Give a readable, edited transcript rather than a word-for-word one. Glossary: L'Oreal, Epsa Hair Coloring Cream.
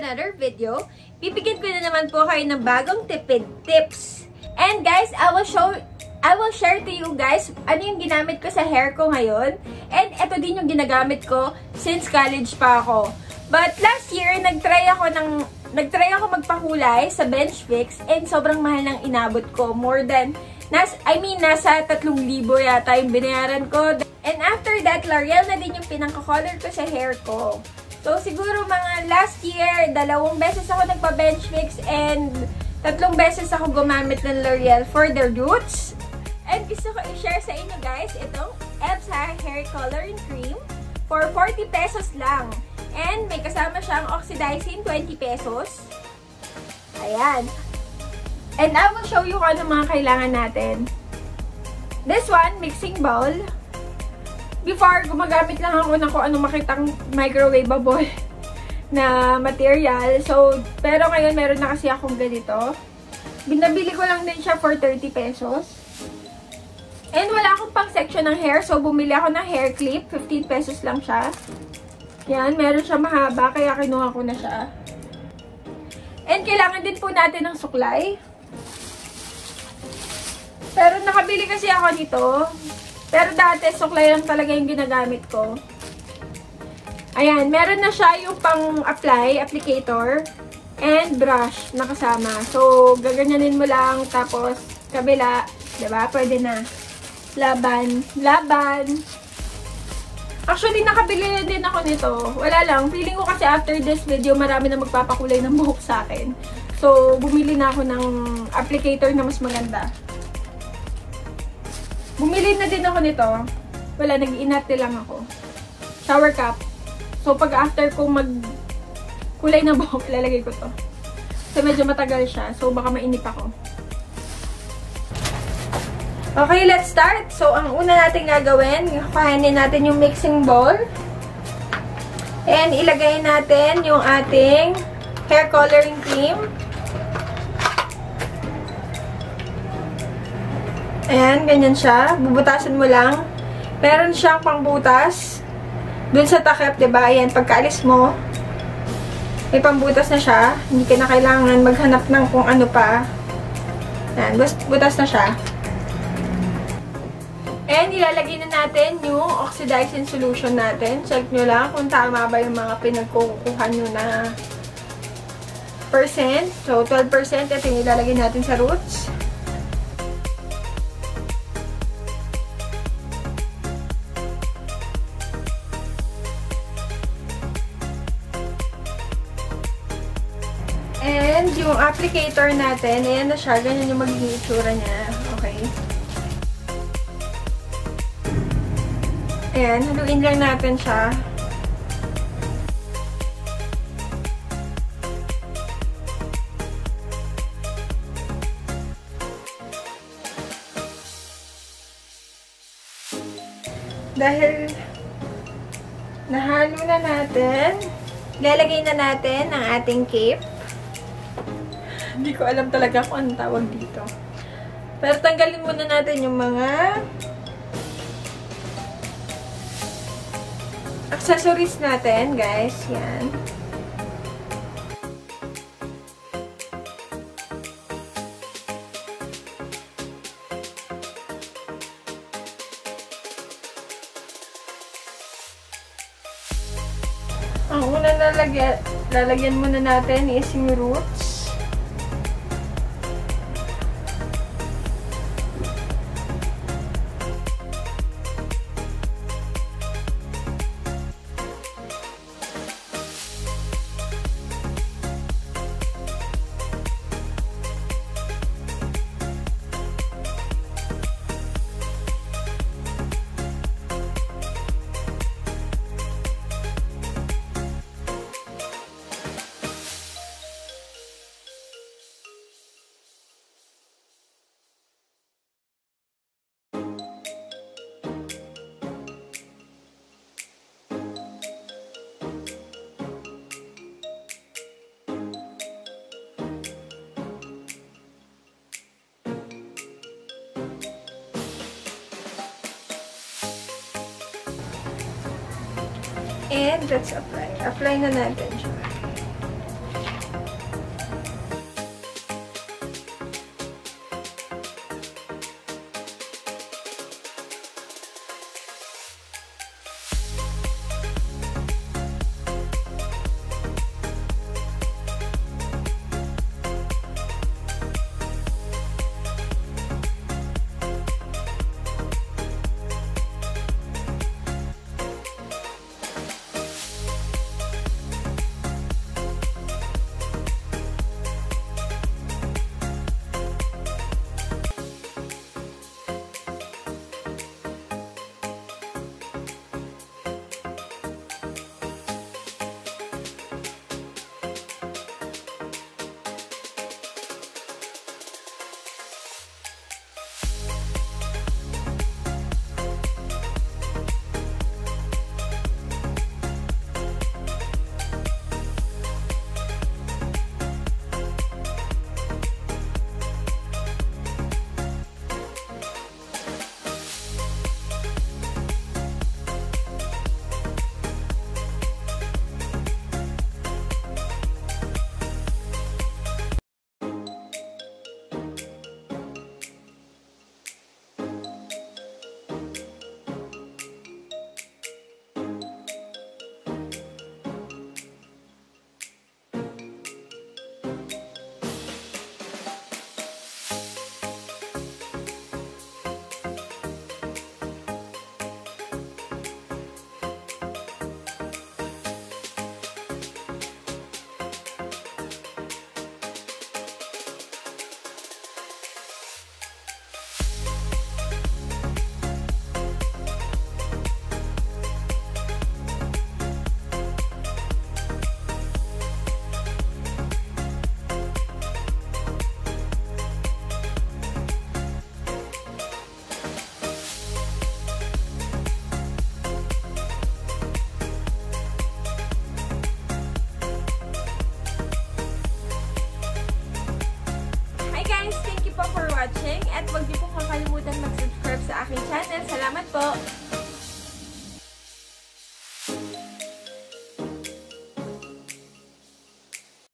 another video. Bibigyan ko na naman po kayo ng bagong tipid tips. And guys, I will share to you guys ano yung ginamit ko sa hair ko ngayon. And ito din yung ginagamit ko since college pa ako. But last year, nagtry ako magpakulay sa Bench Fix and sobrang mahal ng inabot ko. More than, nasa 3,000 yata yung binayaran ko. And after that, L'Oreal na din yung pinangkakolor ko sa hair ko. So siguro mga last year, 2 beses ako nagpa-Bench Fix and 3 beses ako gumamit ng L'Oreal for the roots. And gusto ko i-share sa inyo guys, itong Epsa Hair Coloring Cream for 40 pesos lang. And may kasama siyang oxidizing 20 pesos. Ayan. And I will show you kung ano mga kailangan natin. This one, mixing bowl. Before, gumagamit lang ako na kung ano makitang microwavable na material. So, pero ngayon meron na kasi akong ganito. Binabili ko lang din siya for 30 pesos. And wala akong pang section ng hair, so bumili ako ng hair clip. 15 pesos lang siya. Yan, meron siya mahaba, kaya kinuha ko na siya. And kailangan din po natin ng suklay. Pero nakabili kasi ako nito. Pero dati, suklay lang talaga yung ginagamit ko. Ayan, meron na siya yung pang-apply, applicator, and brush na kasama. So, gaganyanin mo lang, tapos kabila. Diba? Pwede na. Laban. Laban! Actually, nakabili din ako nito. Wala lang. Feeling ko kasi after this video, marami na magpapakulay ng buhok sa akin. So, bumili na ako ng applicator na mas maganda. Bumili na din ako nito. Wala, nag-inate lang ako. Shower cap. So, pag after kong magkulay na buhok, ilalagay ko to. So, medyo matagal siya. So, baka mainip ako. Okay, let's start. So, ang una natin gagawin, kuhanin natin yung mixing bowl. And ilagay natin yung ating hair coloring cream. Ayan, ganyan siya. Bubutasan mo lang. Meron siyang pangbutas. Dun sa takip, diba? Ayan, pagkaalis mo, may pangbutas na siya. Hindi ka na kailangan maghanap ng kung ano pa. Ayan, butas na siya. And ilalagay na natin yung oxidizing solution natin. Check nyo lang kung tama ba yung mga pinagkukuha nyo na percent. So, 12%. Ito yung ilalagay natin sa roots. And yung applicator natin, ayan na siya. Ganyan yung magiging itsura niya. Okay. Ayan, haluin lang natin siya. Dahil nahalo na natin, lalagay na natin ang ating cape. Hindi ko alam talaga kung anong tawag dito. Pero tanggalin muna natin yung mga accessories natin, guys. Yan. Ang una na lalagyan muna natin is yung roots. And let's apply. Apply na natin siya. watching at huwag niyo pong kakalimutan mag-subscribe sa aking channel. Salamat po!